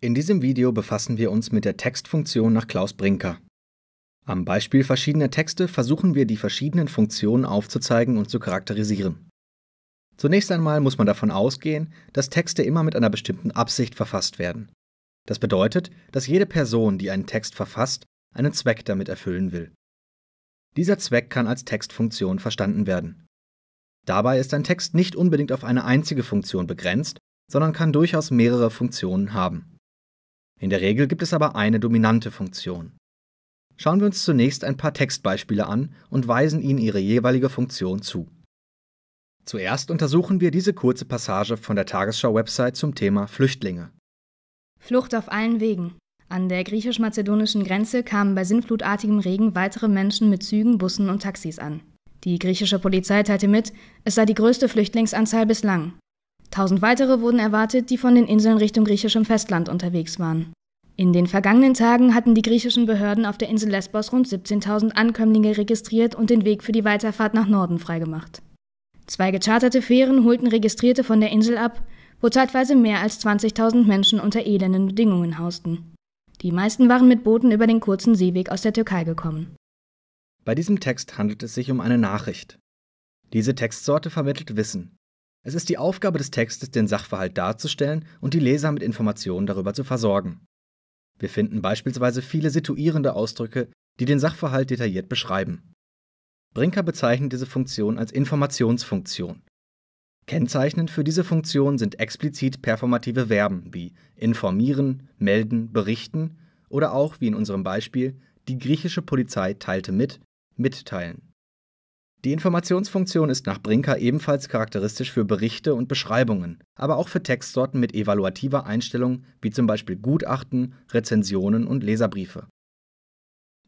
In diesem Video befassen wir uns mit der Textfunktion nach Klaus Brinker. Am Beispiel verschiedener Texte versuchen wir, die verschiedenen Funktionen aufzuzeigen und zu charakterisieren. Zunächst einmal muss man davon ausgehen, dass Texte immer mit einer bestimmten Absicht verfasst werden. Das bedeutet, dass jede Person, die einen Text verfasst, einen Zweck damit erfüllen will. Dieser Zweck kann als Textfunktion verstanden werden. Dabei ist ein Text nicht unbedingt auf eine einzige Funktion begrenzt, sondern kann durchaus mehrere Funktionen haben. In der Regel gibt es aber eine dominante Funktion. Schauen wir uns zunächst ein paar Textbeispiele an und weisen ihnen ihre jeweilige Funktion zu. Zuerst untersuchen wir diese kurze Passage von der Tagesschau-Website zum Thema Flüchtlinge. Flucht auf allen Wegen. An der griechisch-mazedonischen Grenze kamen bei sinnflutartigem Regen weitere Menschen mit Zügen, Bussen und Taxis an. Die griechische Polizei teilte mit, es sei die größte Flüchtlingsanzahl bislang. 1000 weitere wurden erwartet, die von den Inseln Richtung griechischem Festland unterwegs waren. In den vergangenen Tagen hatten die griechischen Behörden auf der Insel Lesbos rund 17.000 Ankömmlinge registriert und den Weg für die Weiterfahrt nach Norden freigemacht. Zwei gecharterte Fähren holten Registrierte von der Insel ab, wo zeitweise mehr als 20.000 Menschen unter elenden Bedingungen hausten. Die meisten waren mit Booten über den kurzen Seeweg aus der Türkei gekommen. Bei diesem Text handelt es sich um eine Nachricht. Diese Textsorte vermittelt Wissen. Es ist die Aufgabe des Textes, den Sachverhalt darzustellen und die Leser mit Informationen darüber zu versorgen. Wir finden beispielsweise viele situierende Ausdrücke, die den Sachverhalt detailliert beschreiben. Brinker bezeichnet diese Funktion als Informationsfunktion. Kennzeichnend für diese Funktion sind explizit performative Verben wie informieren, melden, berichten oder auch, wie in unserem Beispiel, die griechische Polizei teilte mit, mitteilen. Die Informationsfunktion ist nach Brinker ebenfalls charakteristisch für Berichte und Beschreibungen, aber auch für Textsorten mit evaluativer Einstellung, wie zum Beispiel Gutachten, Rezensionen und Leserbriefe.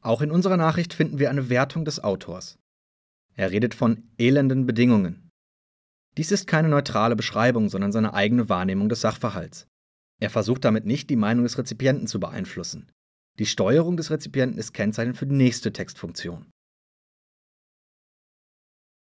Auch in unserer Nachricht finden wir eine Wertung des Autors. Er redet von elenden Bedingungen. Dies ist keine neutrale Beschreibung, sondern seine eigene Wahrnehmung des Sachverhalts. Er versucht damit nicht, die Meinung des Rezipienten zu beeinflussen. Die Steuerung des Rezipienten ist kennzeichnend für die nächste Textfunktion.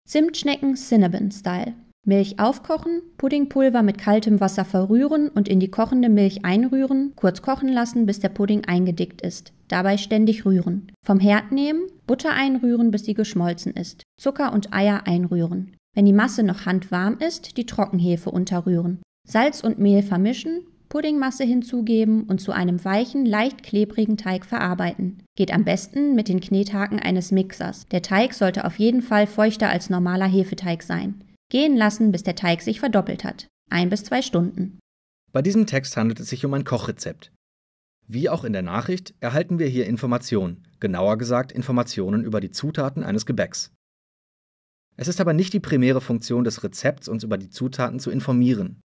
Zimtschnecken Cinnabon-Style. Milch aufkochen, Puddingpulver mit kaltem Wasser verrühren und in die kochende Milch einrühren, kurz kochen lassen, bis der Pudding eingedickt ist. Dabei ständig rühren. Vom Herd nehmen, Butter einrühren, bis sie geschmolzen ist. Zucker und Eier einrühren. Wenn die Masse noch handwarm ist, die Trockenhefe unterrühren. Salz und Mehl vermischen, Puddingmasse hinzugeben und zu einem weichen, leicht klebrigen Teig verarbeiten. Geht am besten mit den Knethaken eines Mixers. Der Teig sollte auf jeden Fall feuchter als normaler Hefeteig sein. Gehen lassen, bis der Teig sich verdoppelt hat. 1 bis 2 Stunden. Bei diesem Text handelt es sich um ein Kochrezept. Wie auch in der Nachricht erhalten wir hier Informationen, genauer gesagt Informationen über die Zutaten eines Gebäcks. Es ist aber nicht die primäre Funktion des Rezepts, uns über die Zutaten zu informieren.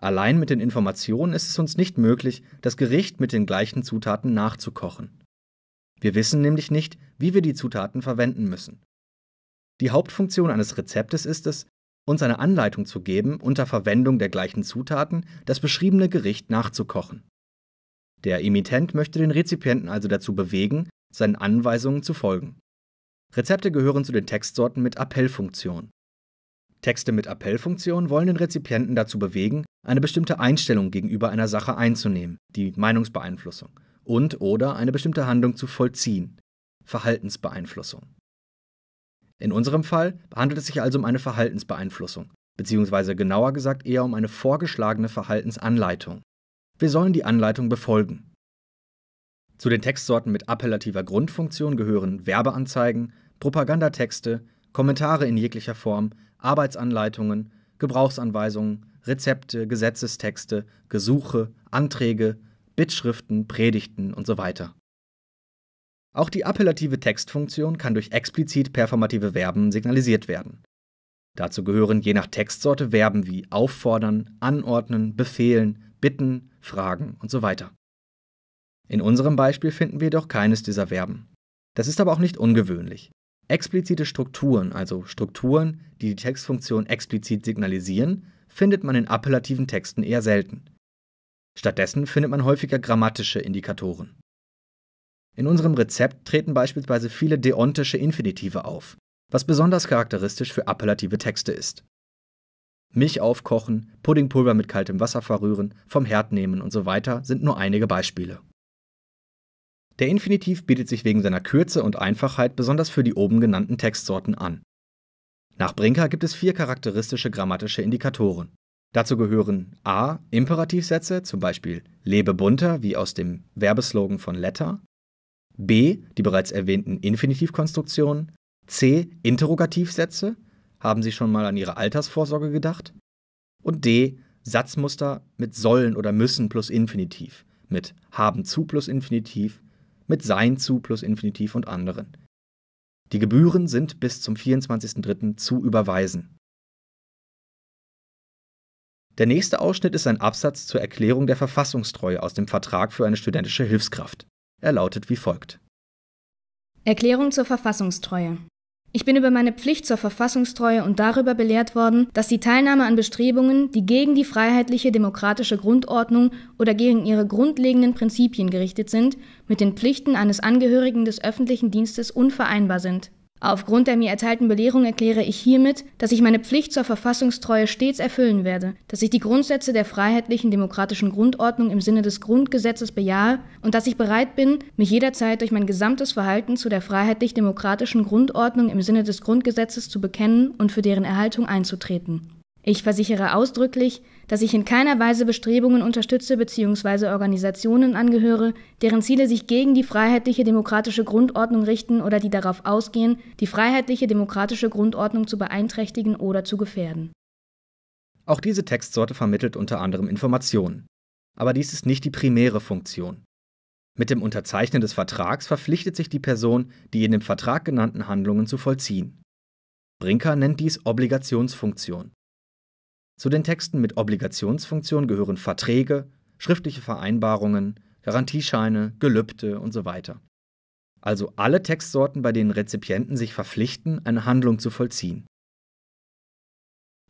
Allein mit den Informationen ist es uns nicht möglich, das Gericht mit den gleichen Zutaten nachzukochen. Wir wissen nämlich nicht, wie wir die Zutaten verwenden müssen. Die Hauptfunktion eines Rezeptes ist es, uns eine Anleitung zu geben, unter Verwendung der gleichen Zutaten das beschriebene Gericht nachzukochen. Der Emittent möchte den Rezipienten also dazu bewegen, seinen Anweisungen zu folgen. Rezepte gehören zu den Textsorten mit Appellfunktion. Texte mit Appellfunktion wollen den Rezipienten dazu bewegen, eine bestimmte Einstellung gegenüber einer Sache einzunehmen, die Meinungsbeeinflussung, und/oder eine bestimmte Handlung zu vollziehen, Verhaltensbeeinflussung. In unserem Fall handelt es sich also um eine Verhaltensbeeinflussung, beziehungsweise genauer gesagt eher um eine vorgeschlagene Verhaltensanleitung. Wir sollen die Anleitung befolgen. Zu den Textsorten mit appellativer Grundfunktion gehören Werbeanzeigen, Propagandatexte, Kommentare in jeglicher Form, Arbeitsanleitungen, Gebrauchsanweisungen, Rezepte, Gesetzestexte, Gesuche, Anträge, Bittschriften, Predigten und so weiter. Auch die appellative Textfunktion kann durch explizit performative Verben signalisiert werden. Dazu gehören je nach Textsorte Verben wie auffordern, anordnen, befehlen, bitten, fragen und so weiter. In unserem Beispiel finden wir jedoch keines dieser Verben. Das ist aber auch nicht ungewöhnlich. Explizite Strukturen, also Strukturen, die die Textfunktion explizit signalisieren, findet man in appellativen Texten eher selten. Stattdessen findet man häufiger grammatische Indikatoren. In unserem Rezept treten beispielsweise viele deontische Infinitive auf, was besonders charakteristisch für appellative Texte ist. Milch aufkochen, Puddingpulver mit kaltem Wasser verrühren, vom Herd nehmen und so weiter sind nur einige Beispiele. Der Infinitiv bietet sich wegen seiner Kürze und Einfachheit besonders für die oben genannten Textsorten an. Nach Brinker gibt es 4 charakteristische grammatische Indikatoren. Dazu gehören a. Imperativsätze, zum Beispiel lebe bunter, wie aus dem Werbeslogan von Lettar, b. die bereits erwähnten Infinitivkonstruktionen, c. Interrogativsätze, haben Sie schon mal an Ihre Altersvorsorge gedacht? Und d. Satzmuster mit sollen oder müssen plus Infinitiv, mit haben zu plus Infinitiv, mit sein zu plus Infinitiv und anderen. Die Gebühren sind bis zum 24.03. zu überweisen. Der nächste Ausschnitt ist ein Absatz zur Erklärung der Verfassungstreue aus dem Vertrag für eine studentische Hilfskraft. Er lautet wie folgt. Erklärung zur Verfassungstreue. Ich bin über meine Pflicht zur Verfassungstreue und darüber belehrt worden, dass die Teilnahme an Bestrebungen, die gegen die freiheitliche demokratische Grundordnung oder gegen ihre grundlegenden Prinzipien gerichtet sind, mit den Pflichten eines Angehörigen des öffentlichen Dienstes unvereinbar sind. Aufgrund der mir erteilten Belehrung erkläre ich hiermit, dass ich meine Pflicht zur Verfassungstreue stets erfüllen werde, dass ich die Grundsätze der freiheitlichen demokratischen Grundordnung im Sinne des Grundgesetzes bejahe und dass ich bereit bin, mich jederzeit durch mein gesamtes Verhalten zu der freiheitlich-demokratischen Grundordnung im Sinne des Grundgesetzes zu bekennen und für deren Erhaltung einzutreten. Ich versichere ausdrücklich, dass ich in keiner Weise Bestrebungen unterstütze bzw. Organisationen angehöre, deren Ziele sich gegen die freiheitliche demokratische Grundordnung richten oder die darauf ausgehen, die freiheitliche demokratische Grundordnung zu beeinträchtigen oder zu gefährden. Auch diese Textsorte vermittelt unter anderem Informationen. Aber dies ist nicht die primäre Funktion. Mit dem Unterzeichnen des Vertrags verpflichtet sich die Person, die in dem Vertrag genannten Handlungen zu vollziehen. Brinker nennt dies Obligationsfunktion. Zu den Texten mit Obligationsfunktion gehören Verträge, schriftliche Vereinbarungen, Garantiescheine, Gelübde und so weiter. Also alle Textsorten, bei denen Rezipienten sich verpflichten, eine Handlung zu vollziehen.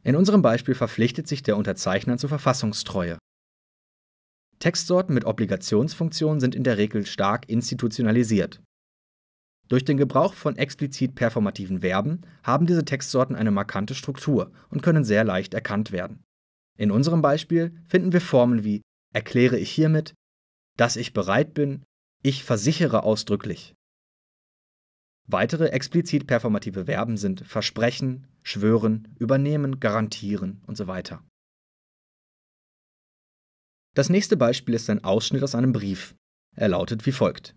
In unserem Beispiel verpflichtet sich der Unterzeichner zur Verfassungstreue. Textsorten mit Obligationsfunktion sind in der Regel stark institutionalisiert. Durch den Gebrauch von explizit performativen Verben haben diese Textsorten eine markante Struktur und können sehr leicht erkannt werden. In unserem Beispiel finden wir Formen wie erkläre ich hiermit, dass ich bereit bin, ich versichere ausdrücklich. Weitere explizit performative Verben sind versprechen, schwören, übernehmen, garantieren und so weiter. Das nächste Beispiel ist ein Ausschnitt aus einem Brief. Er lautet wie folgt.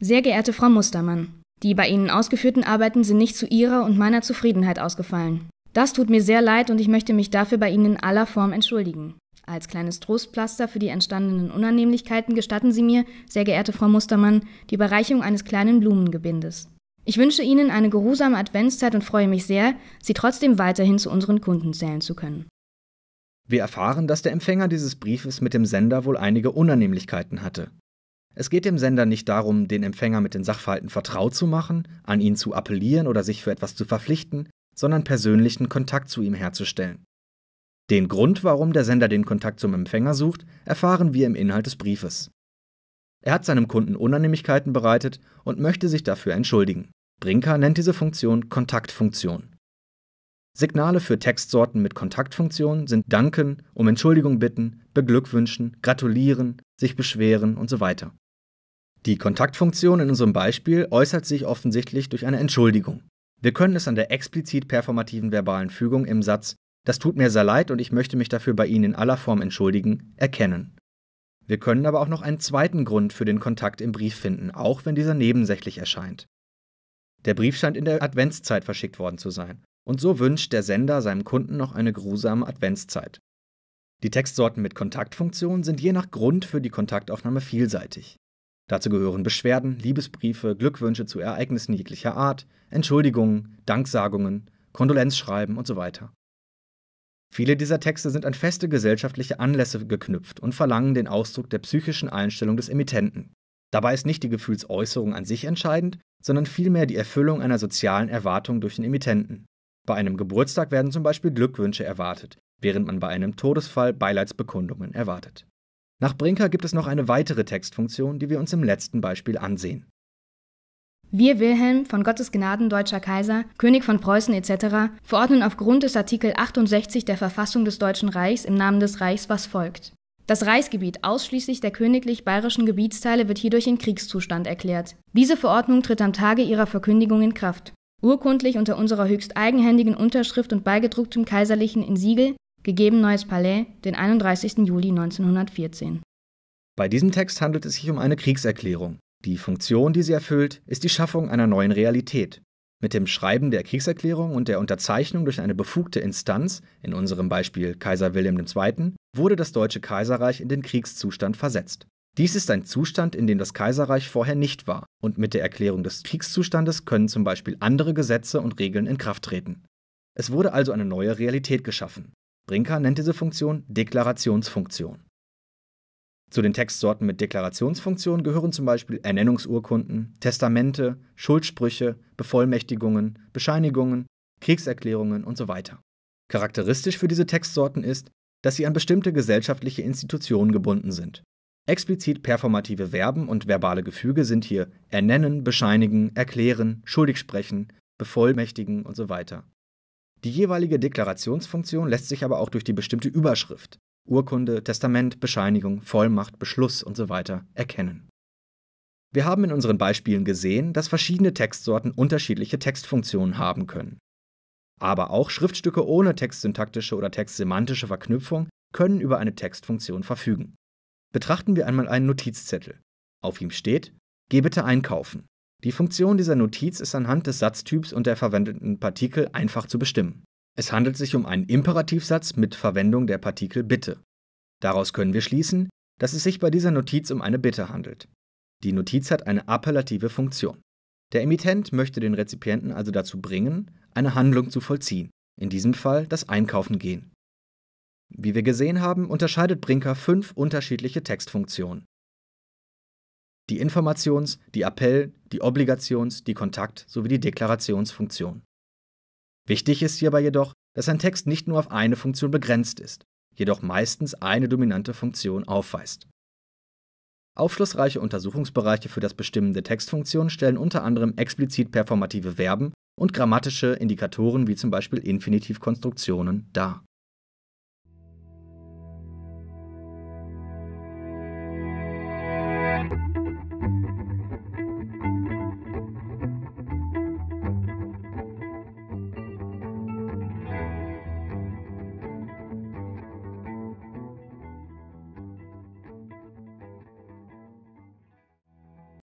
Sehr geehrte Frau Mustermann, die bei Ihnen ausgeführten Arbeiten sind nicht zu Ihrer und meiner Zufriedenheit ausgefallen. Das tut mir sehr leid und ich möchte mich dafür bei Ihnen in aller Form entschuldigen. Als kleines Trostpflaster für die entstandenen Unannehmlichkeiten gestatten Sie mir, sehr geehrte Frau Mustermann, die Überreichung eines kleinen Blumengebindes. Ich wünsche Ihnen eine geruhsame Adventszeit und freue mich sehr, Sie trotzdem weiterhin zu unseren Kunden zählen zu können. Wir erfahren, dass der Empfänger dieses Briefes mit dem Sender wohl einige Unannehmlichkeiten hatte. Es geht dem Sender nicht darum, den Empfänger mit den Sachverhalten vertraut zu machen, an ihn zu appellieren oder sich für etwas zu verpflichten, sondern persönlichen Kontakt zu ihm herzustellen. Den Grund, warum der Sender den Kontakt zum Empfänger sucht, erfahren wir im Inhalt des Briefes. Er hat seinem Kunden Unannehmlichkeiten bereitet und möchte sich dafür entschuldigen. Brinker nennt diese Funktion Kontaktfunktion. Signale für Textsorten mit Kontaktfunktionen sind danken, um Entschuldigung bitten, beglückwünschen, gratulieren, sich beschweren und so weiter. Die Kontaktfunktion in unserem Beispiel äußert sich offensichtlich durch eine Entschuldigung. Wir können es an der explizit performativen verbalen Fügung im Satz »Das tut mir sehr leid und ich möchte mich dafür bei Ihnen in aller Form entschuldigen« erkennen. Wir können aber auch noch einen zweiten Grund für den Kontakt im Brief finden, auch wenn dieser nebensächlich erscheint. Der Brief scheint in der Adventszeit verschickt worden zu sein und so wünscht der Sender seinem Kunden noch eine geruhsame Adventszeit. Die Textsorten mit Kontaktfunktion sind je nach Grund für die Kontaktaufnahme vielseitig. Dazu gehören Beschwerden, Liebesbriefe, Glückwünsche zu Ereignissen jeglicher Art, Entschuldigungen, Danksagungen, Kondolenzschreiben und so weiter. Viele dieser Texte sind an feste gesellschaftliche Anlässe geknüpft und verlangen den Ausdruck der psychischen Einstellung des Emittenten. Dabei ist nicht die Gefühlsäußerung an sich entscheidend, sondern vielmehr die Erfüllung einer sozialen Erwartung durch den Emittenten. Bei einem Geburtstag werden zum Beispiel Glückwünsche erwartet, während man bei einem Todesfall Beileidsbekundungen erwartet. Nach Brinker gibt es noch eine weitere Textfunktion, die wir uns im letzten Beispiel ansehen. Wir, Wilhelm, von Gottes Gnaden deutscher Kaiser, König von Preußen etc., verordnen aufgrund des Artikel 68 der Verfassung des Deutschen Reichs im Namen des Reichs, was folgt. Das Reichsgebiet ausschließlich der königlich-bayerischen Gebietsteile wird hierdurch in Kriegszustand erklärt. Diese Verordnung tritt am Tage ihrer Verkündigung in Kraft. Urkundlich unter unserer höchst eigenhändigen Unterschrift und beigedrucktem kaiserlichen Insiegel, gegeben Neues Palais, den 31. Juli 1914. Bei diesem Text handelt es sich um eine Kriegserklärung. Die Funktion, die sie erfüllt, ist die Schaffung einer neuen Realität. Mit dem Schreiben der Kriegserklärung und der Unterzeichnung durch eine befugte Instanz, in unserem Beispiel Kaiser Wilhelm II., wurde das Deutsche Kaiserreich in den Kriegszustand versetzt. Dies ist ein Zustand, in dem das Kaiserreich vorher nicht war, und mit der Erklärung des Kriegszustandes können zum Beispiel andere Gesetze und Regeln in Kraft treten. Es wurde also eine neue Realität geschaffen. Brinker nennt diese Funktion Deklarationsfunktion. Zu den Textsorten mit Deklarationsfunktion gehören zum Beispiel Ernennungsurkunden, Testamente, Schuldsprüche, Bevollmächtigungen, Bescheinigungen, Kriegserklärungen und so weiter. Charakteristisch für diese Textsorten ist, dass sie an bestimmte gesellschaftliche Institutionen gebunden sind. Explizit performative Verben und verbale Gefüge sind hier ernennen, bescheinigen, erklären, schuldig sprechen, bevollmächtigen und so weiter. Die jeweilige Deklarationsfunktion lässt sich aber auch durch die bestimmte Überschrift Urkunde, Testament, Bescheinigung, Vollmacht, Beschluss und so weiter erkennen. Wir haben in unseren Beispielen gesehen, dass verschiedene Textsorten unterschiedliche Textfunktionen haben können. Aber auch Schriftstücke ohne textsyntaktische oder textsemantische Verknüpfung können über eine Textfunktion verfügen. Betrachten wir einmal einen Notizzettel. Auf ihm steht: Geh bitte einkaufen. Die Funktion dieser Notiz ist anhand des Satztyps und der verwendeten Partikel einfach zu bestimmen. Es handelt sich um einen Imperativsatz mit Verwendung der Partikel bitte. Daraus können wir schließen, dass es sich bei dieser Notiz um eine Bitte handelt. Die Notiz hat eine appellative Funktion. Der Emittent möchte den Rezipienten also dazu bringen, eine Handlung zu vollziehen, in diesem Fall das Einkaufen gehen. Wie wir gesehen haben, unterscheidet Brinker 5 unterschiedliche Textfunktionen. Die Informations-, die Appell-, die Obligations-, die Kontakt- sowie die Deklarationsfunktion. Wichtig ist hierbei jedoch, dass ein Text nicht nur auf eine Funktion begrenzt ist, jedoch meistens eine dominante Funktion aufweist. Aufschlussreiche Untersuchungsbereiche für das Bestimmen der Textfunktion stellen unter anderem explizit performative Verben und grammatische Indikatoren wie zum Beispiel Infinitivkonstruktionen dar.